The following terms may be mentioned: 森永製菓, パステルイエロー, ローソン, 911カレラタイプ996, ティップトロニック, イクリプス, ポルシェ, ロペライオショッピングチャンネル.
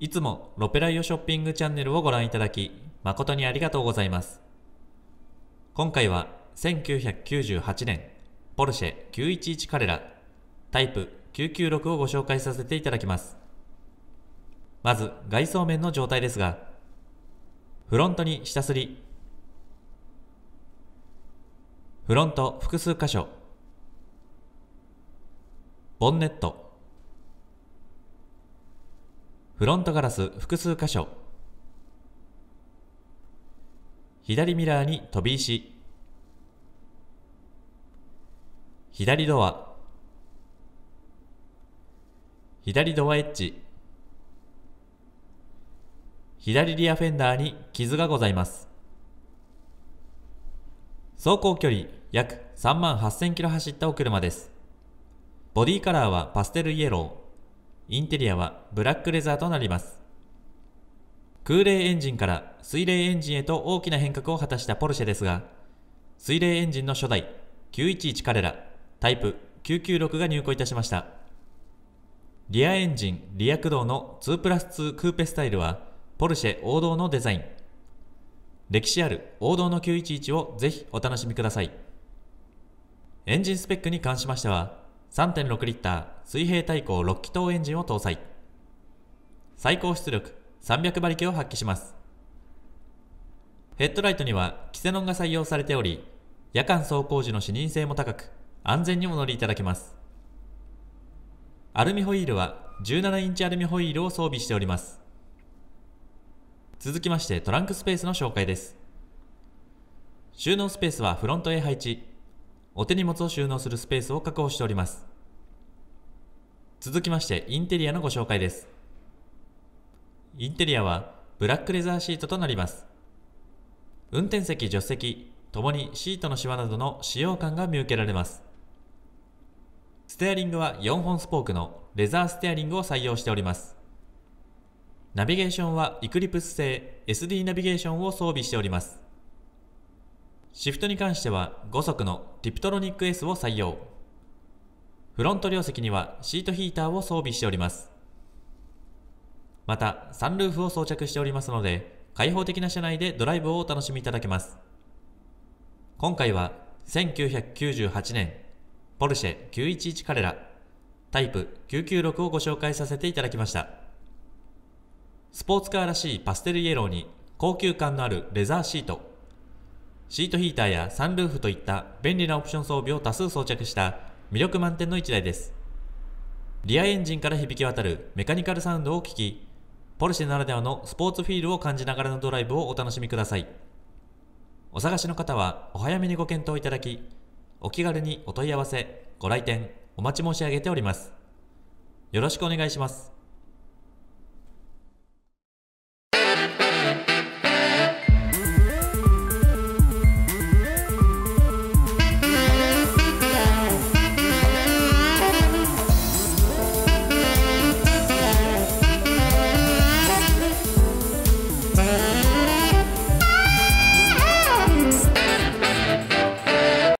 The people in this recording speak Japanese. いつもロペライオショッピングチャンネルをご覧いただき誠にありがとうございます。今回は1998年ポルシェ911カレラタイプ996をご紹介させていただきます。まず外装面の状態ですが、フロントに下すり、フロント複数箇所、ボンネット、フロントガラス複数箇所、左ミラーに飛び石、左ドア、左ドアエッジ、左リアフェンダーに傷がございます。走行距離約3万8000キロ走ったお車です。ボディカラーはパステルイエロー、インテリアはブラックレザーとなります。空冷エンジンから水冷エンジンへと大きな変革を果たしたポルシェですが、水冷エンジンの初代911カレラタイプ996が入庫いたしました。リアエンジン、リア駆動の2+2クーペスタイルはポルシェ王道のデザイン。歴史ある王道の911をぜひお楽しみください。エンジンスペックに関しましては、3.6 リッター水平対向6気筒エンジンを搭載。最高出力300馬力を発揮します。ヘッドライトにはキセノンが採用されており、夜間走行時の視認性も高く、安全にお乗りいただけます。アルミホイールは17インチアルミホイールを装備しております。続きましてトランクスペースの紹介です。収納スペースはフロントへ配置。お手荷物を収納するスペースを確保しております。続きましてインテリアのご紹介です。インテリアはブラックレザーシートとなります。運転席、助手席ともにシートのシワなどの使用感が見受けられます。ステアリングは4本スポークのレザーステアリングを採用しております。ナビゲーションはイクリプス製 SD ナビゲーションを装備しております。シフトに関しては5速のティプトロニック S を採用。フロント両席にはシートヒーターを装備しております。またサンルーフを装着しておりますので、開放的な車内でドライブをお楽しみいただけます。今回は1998年ポルシェ911カレラタイプ996をご紹介させていただきました。スポーツカーらしいパステルイエローに高級感のあるレザーシート、シートヒーターやサンルーフといった便利なオプション装備を多数装着した魅力満点の1台です。リアエンジンから響き渡るメカニカルサウンドを聞き、ポルシェならではのスポーツフィールを感じながらのドライブをお楽しみください。お探しの方はお早めにご検討いただき、お気軽にお問い合わせ、ご来店お待ち申し上げております。よろしくお願いします。